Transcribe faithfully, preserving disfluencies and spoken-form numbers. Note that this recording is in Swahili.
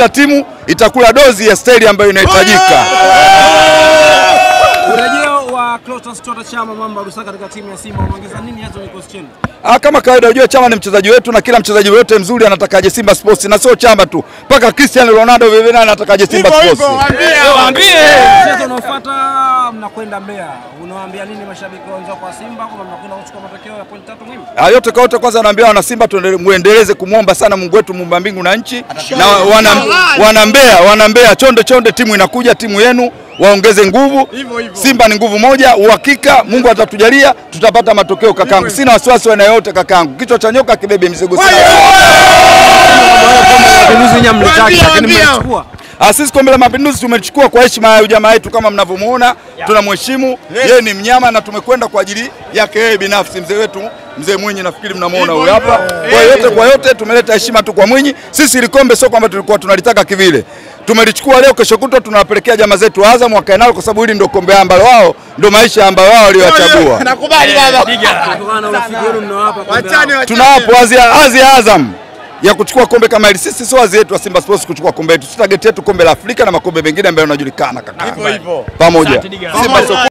na timu itakula dozi ya staili ambayo inahitajika. Urejeo wa Clatous Chota Chama Mamba Rusaka katika timu ya Simba unaongeza nini hapo ni question? Ah, kama kawaida unajua Chama ni mchezaji wetu na kila mchezaji wote mzuri anatakaje Simba Sports, na sio Chama tu. Paka Christian Ronaldo vivyo anatakaje Simba Sports. Waambie mchezo unaofuata mnakwenda Mbeya. Unawaambia nini mashabiki wenzao kwa Simba kama mnakwenda kuchukua matokeo ya pointi tatu muhimu? Ah, yote kwa yote kwanza naambia wana Simba tuendelee muendeleze kumuomba sana Mungu wetu muumba mbingu na nchi. Na wana wana Mbeya, wana Mbeya chonde chonde timu inakuja timu yenu. Waongeze nguvu, Simba ni nguvu moja, uhakika, Mungu atatujalia, tutapata matokeo kakangu. Sina wasiwasi na yote kakangu, kichwa cha nyoka kibebe mzigo sana. Sisi Kombe la Mapinduzi tumechukua kwa heshima ya ujamaa wetu kama mnavyomuona, tunamheshimu, yeye ni mnyama na tumekwenda kwa ajili yake yeye binafsi mzee wetu. Mzee Mwinyi nafikiri mnamuona huyu hapa. Kwa yote kwa yote tumeleta heshima tu kwa Mwinyi. Sisi likombe sio kwamba tulikuwa tunalitaka kivile. Tumelichukua leo, kesho kutwa tunawapelekea jamaa zetu Azam wakae nalo kwa sababu hili ndio kombe ambalo wao ndio maisha ambayo wao waliochagua. Nakubali baba. Tunawapo azi Azam ya kuchukua kombe kama hili. Sisi sio azi yetu wa Simba Sports kuchukua kombe yetu. Sisi target yetu kombe la Afrika na makombe mengine ambayo yanajulikana kaka. Hivyo hivyo. Pamoja.